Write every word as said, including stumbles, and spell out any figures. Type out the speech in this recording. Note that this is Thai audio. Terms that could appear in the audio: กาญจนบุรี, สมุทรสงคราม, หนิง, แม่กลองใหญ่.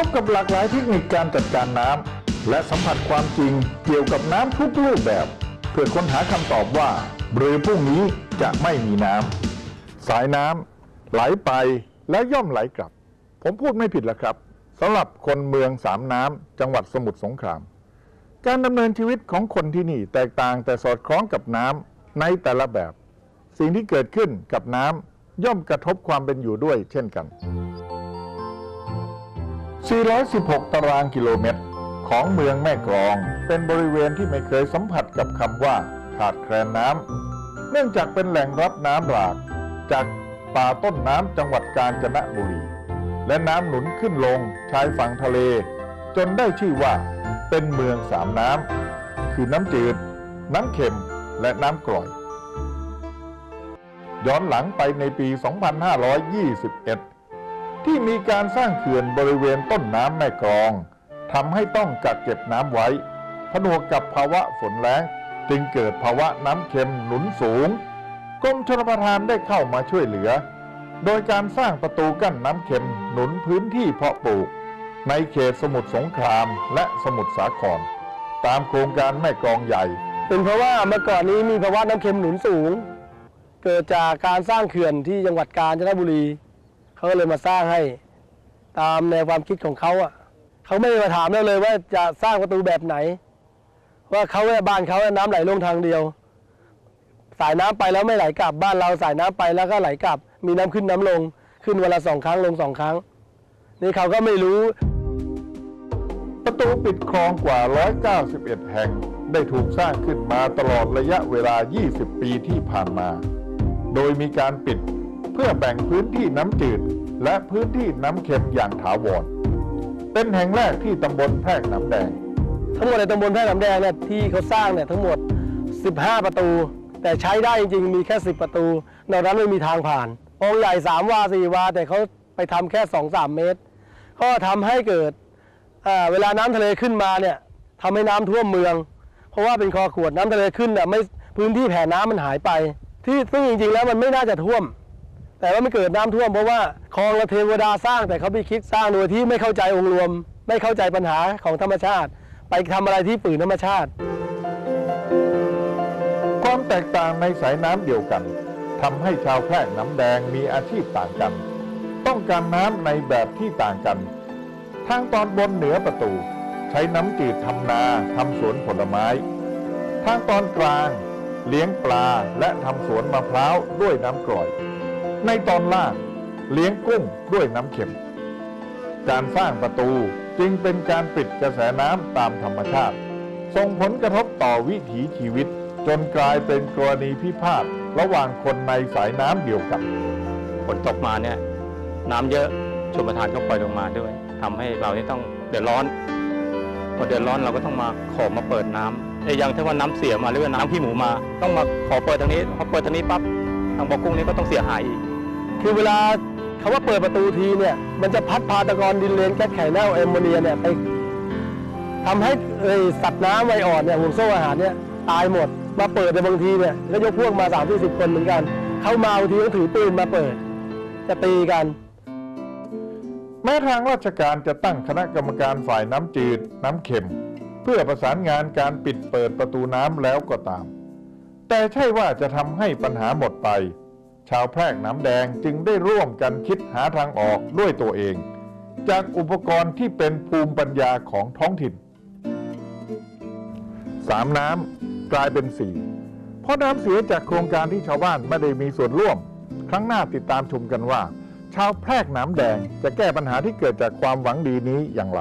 พบกับหลากหลายเทคนิคการจัดการน้ำและสัมผัสความจริงเกี่ยวกับน้ำทุกรูปแบบเพื่อค้นหาคำตอบว่าหรือพรุ่งนี้จะไม่มีน้ำสายน้ำไหลไปและย่อมไหลกลับผมพูดไม่ผิดแล้วครับสำหรับคนเมืองสามน้ำจังหวัดสมุทรสงครามการดำเนินชีวิตของคนที่นี่แตกต่างแต่สอดคล้องกับน้ำในแต่ละแบบสิ่งที่เกิดขึ้นกับน้ำย่อมกระทบความเป็นอยู่ด้วยเช่นกันสี่ร้อยสิบหกตารางกิโลเมตรของเมืองแม่กลองเป็นบริเวณที่ไม่เคยสัมผัสกับคำว่าขาดแคลนน้ำเนื่องจากเป็นแหล่งรับน้ำหลากจากป่าต้นน้ำจังหวัดกาญจนบุรีและน้ำหนุนขึ้นลงชายฝั่งทะเลจนได้ชื่อว่าเป็นเมืองสามน้ำคือน้ำจืดน้ำเค็มและน้ำกร่อยย้อนหลังไปในปี สองพันห้าร้อยยี่สิบเอ็ด ที่มีการสร้างเขื่อนบริเวณต้นน้ำแม่กลองทำให้ต้องกักเก็บน้ำไว้ผนวกกับภาวะฝนแล้งจึงเกิดภาวะน้ำเค็มหนุนสูงกรมชลประทานได้เข้ามาช่วยเหลือโดยการสร้างประตูกั้นน้ำเค็มหนุนพื้นที่เพาะปลูกในเขตสมุทรสงครามและสมุทรสาครตามโครงการแม่กลองใหญ่เป็นเพราะว่าเมื่อก่อนนี้มีภาวะน้ำเค็มหนุนสูงเกิดจากการสร้างเขื่อนที่จังหวัดกาญจนบุรีเขาก็เลยมาสร้างให้ตามแนวความคิดของเขาอ่ะเขาไม่มาถามเราเลยว่าจะสร้างประตูแบบไหนว่าเขาบ้านเขาน้ำไหลลงทางเดียวสายน้ำไปแล้วไม่ไหลกลับบ้านเราสายน้ำไปแล้วก็ไหลกลับมีน้ำขึ้นน้ำลงขึ้นวันละสองครั้งลงสองครั้งนี่เขาก็ไม่รู้ประตูปิดคลองกว่าหนึ่งร้อยเก้าสิบเอ็ดแห่งได้ถูกสร้างขึ้นมาตลอดระยะเวลายี่สิบปีที่ผ่านมาโดยมีการปิดเพื่อแบ่งพื้นที่น้ำจืดและพื้นที่น้ำเค็มอย่างถาวรเป็นแห่งแรกที่ตำบลแพรกน้ำแดงทั้งหมดในตำบลแพรกน้ำแดงเนี่ยที่เขาสร้างเนี่ยทั้งหมดสิบห้าประตูแต่ใช้ได้จริงๆมีแค่สิบประตูนอกนั้นไม่มีทางผ่านคลองใหญ่สามวาสี่วาแต่เขาไปทำแค่ สองถึงสาม เมตรก็ทำให้เกิดเวลาน้ำทะเลขึ้นมาเนี่ยทำให้น้ำท่วมเมืองเพราะว่าเป็นคอขวดน้ำทะเลขึ้นเนี่ยไม่พื้นที่แผ่น้ำมันหายไปที่ซึ่งจริงๆแล้วมันไม่น่าจะท่วมแต่ว่ามันเกิดน้ำท่วมเพราะว่าคลองละเทวดาสร้างแต่เขาไม่คิดสร้างโดยที่ไม่เข้าใจองค์รวมไม่เข้าใจปัญหาของธรรมชาติไปทำอะไรที่ฝืนธรรมชาติความแตกต่างในสายน้ำเดียวกันทำให้ชาวแพร่น้ำแดงมีอาชีพต่างกันต้องการน้ำในแบบที่ต่างกันทางตอนบนเหนือประตูใช้น้ำจืดทำนาทำสวนผลไม้ทางตอนกลางเลี้ยงปลาและทำสวนมะพร้าวด้วยน้ำกร่อยในตอนล่างเลี้ยงกุ้งด้วยน้ำเค็มการสร้างประตูจึงเป็นการปิดกระแสน้ำตามธรรมชาติส่งผลกระทบต่อวิถีชีวิตจนกลายเป็นกรณีพิพาทระหว่างคนในสายน้ำเดียวกันฝนตกมาเนี่ยน้ำเยอะชลประทานก็ปล่อยลงมาด้วยทำให้เรานี่ต้องเดือดร้อนพอเดือดร้อนเราก็ต้องมาขอมาเปิดน้ำไอ้ยังถ้าว่าน้ำเสียมาหรือว่าน้ำขี้หมูมาต้องมาขอเปิดทางนี้พอเปิดทางนี้ปั๊บทางบ่อกุ้งนี้ก็ต้องเสียหายอีกคือเวลาเขาว่าเปิดประตูทีเนี่ยมันจะพัดพาตะกอนดินเลนแก๊สไข่เน่าแอมโมเนียเนี่ยไปทำให้สัตว์น้ำไวอ่อนเนี่ยห่วงโซ่อาหารเนี่ยตายหมดมาเปิดในบางทีเนี่ยก็ยกพวกมาสามที่สิบคนเหมือนกันเข้ามาบางทีก็ถือปืนมาเปิดจะตีกันแม้ทางราชการจะตั้งคณะกรรมการฝ่ายน้ำจืดน้ำเค็มเพื่อประสานงานการปิดเปิดประตูน้ำแล้วก็ตามแต่ใช่ว่าจะทำให้ปัญหาหมดไปชาวแพรกน้ำแดงจึงได้ร่วมกันคิดหาทางออกด้วยตัวเองจากอุปกรณ์ที่เป็นภูมิปัญญาของท้องถิ่นสามน้ำกลายเป็นสี่เพราะน้ำเสียจากโครงการที่ชาวบ้านไม่ได้มีส่วนร่วมครั้งหน้าติดตามชมกันว่าชาวแพรกน้ำแดงจะแก้ปัญหาที่เกิดจากความหวังดีนี้อย่างไร